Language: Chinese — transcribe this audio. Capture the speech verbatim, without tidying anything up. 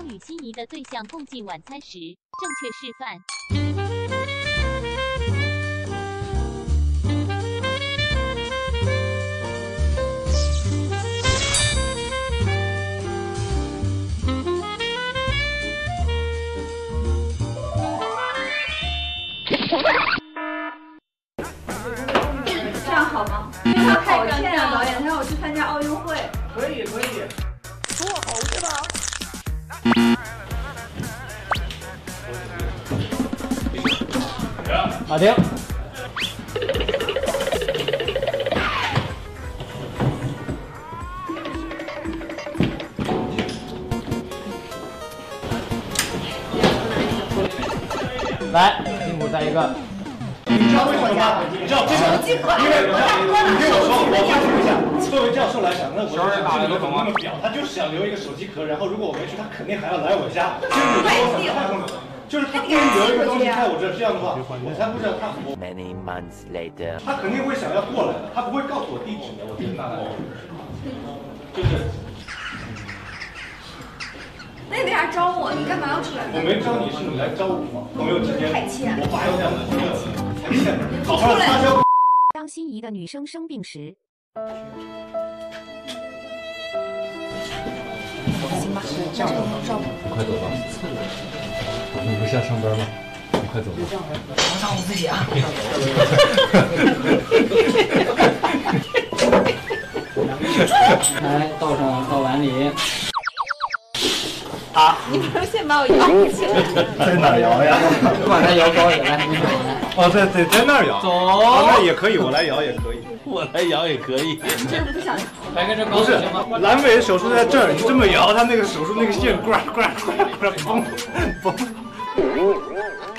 当与心仪的对象共进晚餐时，正确示范。这样好吗？这样好欠啊，导演，他让我去参加奥运会。可以，可以。做好是吧？ 马丁，来，辛苦再一个。你知道为什么吗？你知道这个，因为你听我说，我话说一下，作为教授来讲，那我就是有那么表，他就是想留一个手机壳，然后如果我没去，他肯定还要来我家。就是你说我很太空了。 就是他故意留一个东西在我这，这样的话，我才不知道他。Many months later， 他肯定会想要过来的，他不会告诉我地址的，我觉得那就是。那你为啥招我？你干嘛要出来？我没招你，是你来招我。朋友之间，我发现两个朋友，太欠了，好好撒娇。当心仪的女生生病时，行吧，这样照顾。快走吧。 你不是要上班吗？你快走吧！我照顾自己啊！来，倒上，倒碗里。啊！你不是先把我摇起来？在哪摇呀？我把它摇高起来。哦，在在在那儿摇。走。那也可以，我来摇也可以。我来摇也可以。你真的不想？来个这高手行吗？阑尾手术在这儿，你这么摇，它那个手术那个线，呱呱呱呱，嘣嘣。 Ooh, ooh.